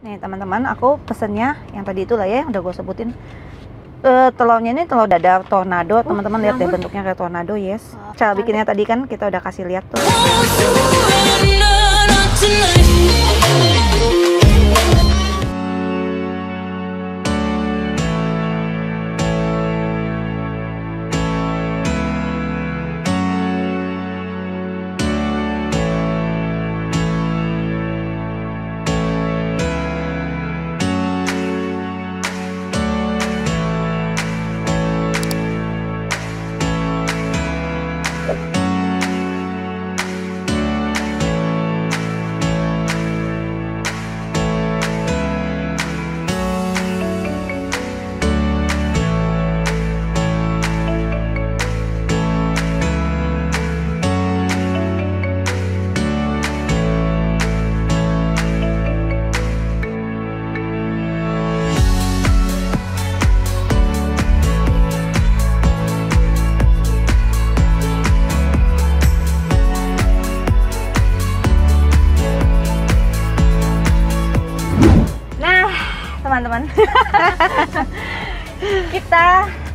Nih teman-teman, aku pesennya yang tadi itulah ya, yang udah gue sebutin. Telurnya ini telur dadar tornado, teman-teman. Lihat deh bentuknya kayak tornado, yes. Cara bikinnya tadi kan kita udah kasih lihat tuh. Teman-teman, kita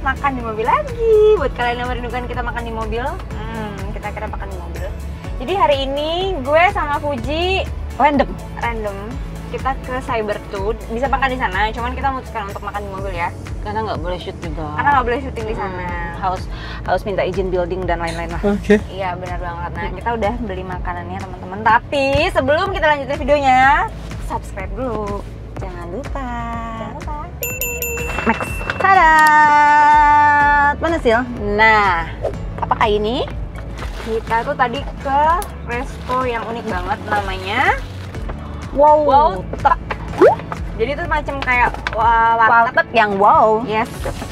makan di mobil lagi. Buat kalian yang merindukan kita makan di mobil, kita kira makan di mobil. Jadi hari ini gue sama Fuji random kita ke Cyber 2. Bisa makan di sana, cuman kita memutuskan untuk makan di mobil ya, karena nggak boleh shoot juga. Karena nggak boleh syuting di sana, harus minta izin building dan lain-lain lah. Oke. Iya benar banget. Nah kita udah beli makanannya teman-teman. Tapi sebelum kita lanjutin videonya, subscribe dulu. Jangan lupa. Next. Tada! Mana sih? Nah, apakah ini? Kita tuh tadi ke resto yang unik banget, namanya Wowteg. Jadi itu macam kayak warteg yang wow. Yes.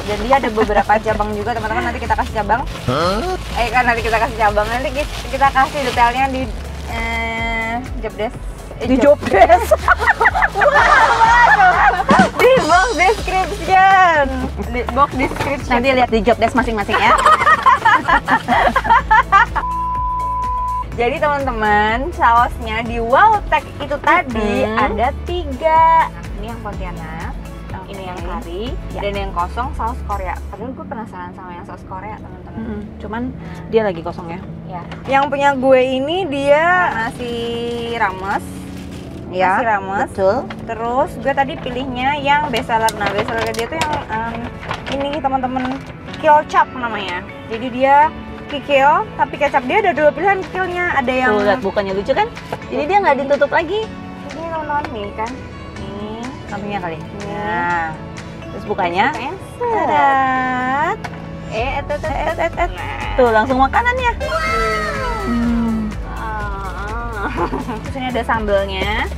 Jadi ada beberapa cabang juga, teman-teman. Nanti kita kasih cabang. Nanti kita kasih detailnya di jobdesk. Di jobdesk. Di box description. Nanti lihat di jobdesk masing-masing ya. Jadi teman-teman, sausnya di Wowteg itu tadi ada 3. Ini yang Pontianak, ini yang kari, dan yang kosong saus Korea. Padahal gue penasaran sama yang saus Korea, teman-teman. Cuman dia lagi kosong ya. Yang punya gue ini dia nasi rames. Nasi rames, betul. Terus gue tadi pilihnya yang bestseller. Nah bestseller dia tuh yang ini teman-teman, kicap namanya. Jadi dia kikil, tapi kecap. Dia ada 2 pilihan kikilnya. Ada yang lihat bukannya lucu kan? Jadi dia nggak ditutup lagi. Ini teman-teman nih kan, ini sampingnya kali. Nah terus bukanya, tadat. Tuh langsung makanannya. Terus ini ada sambelnya.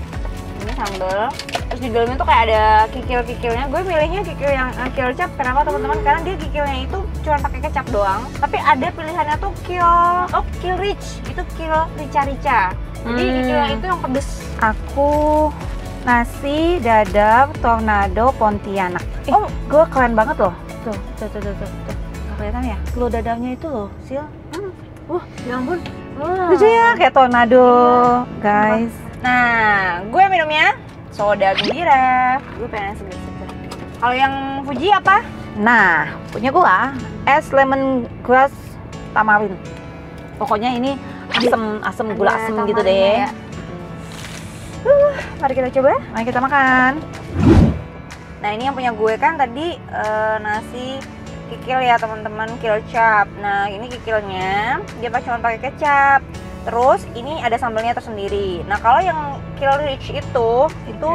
Ini sambel. Terus di dalamnya tuh kayak ada kikil-kikilnya. Gue milihnya kikil yang kicap. Kenapa teman-teman? Karena dia kikilnya itu cuma pakai kecap doang. Tapi ada pilihannya tuh kil rich. Itu kil rica-rica. Jadi kikilnya itu yang pedes. Aku nasi dadar tornado Pontianak. Gue keren banget loh. Tuh. Gak kelihatan ya? Telur dadarnya itu loh, Sil. Ya ampun. Lucu ya, kayak tornado, guys. Nah, gue minumnya soda gembira. Gue pengen seger-seger. Kalau yang Fuji apa? Nah, punya gue es lemongrass tamarin. Pokoknya ini asem gula asem gitu deh. Mari kita coba, mari kita makan. Nah ini yang punya gue kan tadi nasi kikil ya teman-teman, kicap. Nah ini kikilnya dia cuma pakai kecap. Terus ini ada sambalnya tersendiri. Nah kalau yang kil rich itu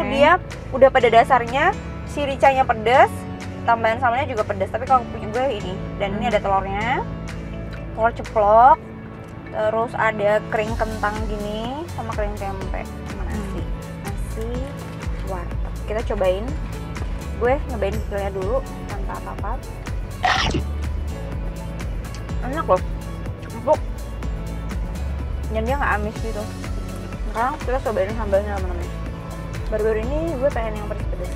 dia udah pada dasarnya si ricanya pedas, tambahan sambalnya juga pedas. Tapi kalau punya gue ini, dan ini ada telurnya, telur ceplok. Terus ada kering kentang gini sama kering tempe sama nasi. Nasi warteg. Kita cobain. Gue nyobain kikilnya dulu tanpa apa-apa. Enak loh, empuk. Dan dia nggak amis gitu. Sekarang kita cobain sambalnya teman-teman. Baru-baru ini gue pengen yang pedes-pedes.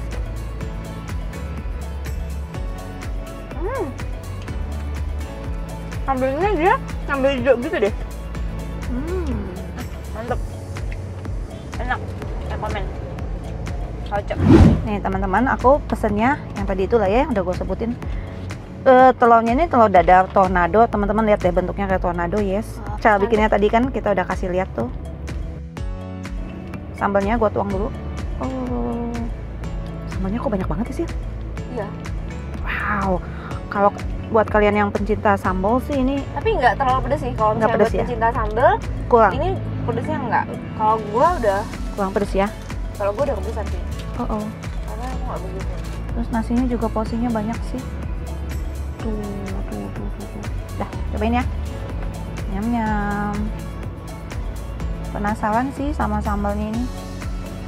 Sambalnya dia sambal hijau gitu deh. Mantep. Enak. Rekomen. cocok. Nih teman-teman, aku pesennya yang tadi itulah ya, yang udah gue sebutin. Telurnya ini telur dadar tornado, teman-teman lihat deh bentuknya kayak tornado, yes. Cara bikinnya tadi kan kita udah kasih lihat tuh. Sambalnya gue tuang dulu. Oh, sambalnya kok banyak banget sih? Iya. Wow, kalau buat kalian yang pencinta sambal sih ini. Tapi nggak terlalu pedes sih, kalau misalnya pedes buat ya? Pencinta sambal. Kurang. Ini pedesnya nggak. Kalau gue udah. Kurang pedes ya? Kalau gue udah kepedesan sih. Oh. Karena aku nggak begitu. Terus nasinya juga porsinya banyak sih. Tuh. Dah, cobain ya. Nyam. Penasaran sih sama sambalnya ini,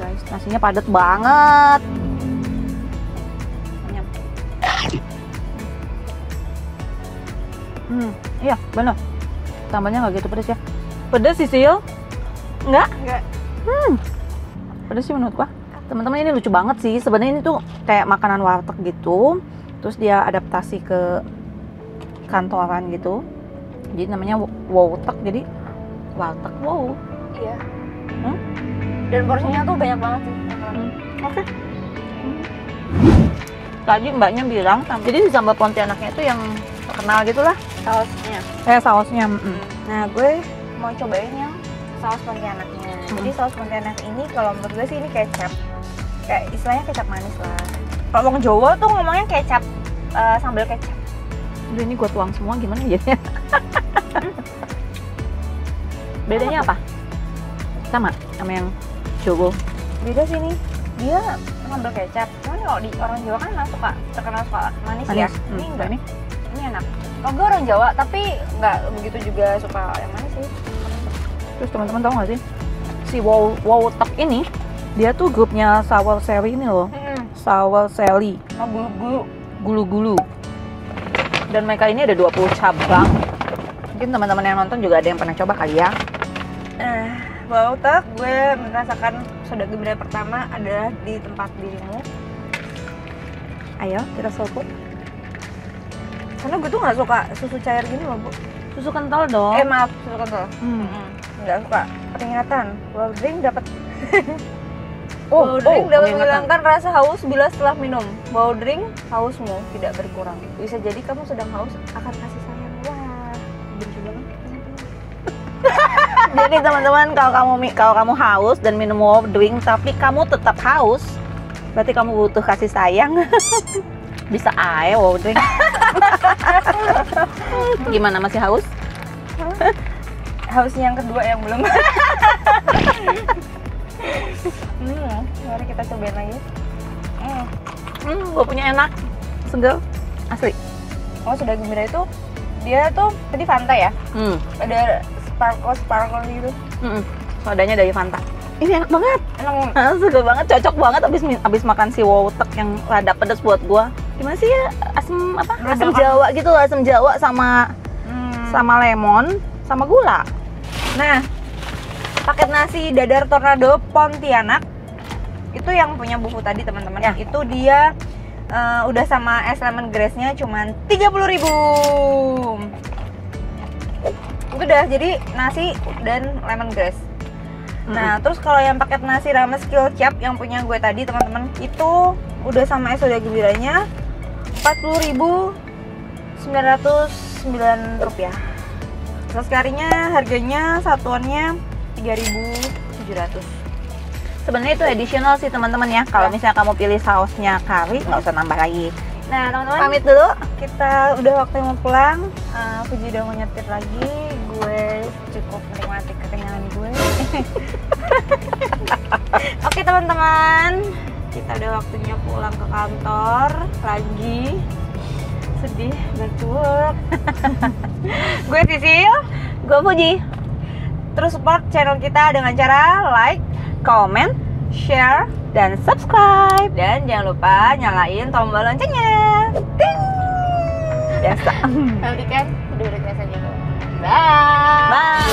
guys. Nasinya padat banget. Nyam. Iya bener. Sambalnya nggak gitu pedes ya. Pedes sih, Sil? Nggak. Pedes sih menurut gua. Teman-teman ini lucu banget sih. Sebenarnya ini tuh kayak makanan warteg gitu. Terus dia adaptasi ke kantoran gitu. Jadi namanya Wowteg, jadi warteg wow. Iya. Dan porsinya tuh banyak banget sih. Oke. Tadi mbaknya bilang, jadi di sambal Pontianaknya itu yang terkenal gitulah sausnya. Sausnya. Nah, gue mau cobain yang saus Pontianaknya. Jadi saus Pontianak ini kalau menurut gue sih ini kecap. Kayak istilahnya kecap manis lah. Kalau orang Jawa tuh ngomongnya kecap, sambal kecap. Aduh, ini gue tuang semua gimana jadinya? Bedanya apa? Sama yang Jawa? Beda sih nih, dia sambal kecap. Cuman kalau di orang Jawa kan suka terkenal suka manis ya. Ini enggak nih? Ini enak. Kalau gue orang Jawa tapi nggak begitu juga suka yang manis sih. Terus teman-teman tahu nggak sih si Wowteg ini dia tuh grupnya Sour Sally ini loh. Sour Sally, gulu-gulu, dan mereka ini ada 20 cabang. Mungkin teman-teman yang nonton juga ada yang pernah coba kali ya. Wowteg, gue merasakan soda gembira pertama adalah di tempat dirimu. Ayo kita seruput. Karena gue tuh nggak suka susu cair gini loh, Bu. Susu kental dong. Maaf, susu kental. Nggak suka. Peringatan, Wowteg dapat. Wowteg dapat menghilangkan rasa haus bila setelah minum. Wowteg, hausmu tidak berkurang. Bisa jadi kamu sedang haus akan kasih sayang. Wah, benci banget. Jadi teman-teman, kalau kamu haus dan minum Wowteg tapi kamu tetap haus, berarti kamu butuh kasih sayang. Bisa ae Wowteg. Gimana, masih haus? Haus yang kedua yang belum. Mari kita cobain lagi. Gue punya enak, seger, asli. Oh, sudah gembira itu dia tuh tadi Fanta ya? Ada sparkle gitu. Sodanya dari Fanta. Ini enak banget. Seger banget, cocok banget abis makan si Wowteg yang rada pedas buat gua. Gimana sih ya, asam Jawa gitu loh, asam Jawa sama lemon, sama gula. Nah, paket nasi dadar tornado Pontianak itu yang punya buku tadi teman-teman ya. Itu dia udah sama es lemongrassnya cuman 30.000. Itu udah jadi nasi dan lemongrass. Nah, terus kalau yang paket nasi rames kilcap yang punya gue tadi teman-teman, itu udah sama es soda gembiranya 40.909 rupiah. Terus karinya harganya satuannya 3.700. Sebenarnya itu additional sih teman-teman ya. Kalau misalnya kamu pilih sausnya kari, nggak usah nambah lagi. Nah teman-teman, pamit dulu. Kita udah waktu mau pulang. Fuji udah mau nyetir lagi. Gue cukup menikmati ketenangan gue. Oke teman-teman, kita udah waktunya pulang ke kantor lagi. Sedih, bercuruk. Gue Cicil, gue Fuji. Terus support channel kita dengan cara like, comment, share, dan subscribe. Dan jangan lupa nyalain tombol loncengnya. Ting! Biasa. Nanti kan udah biasa gitu. Bye! Bye!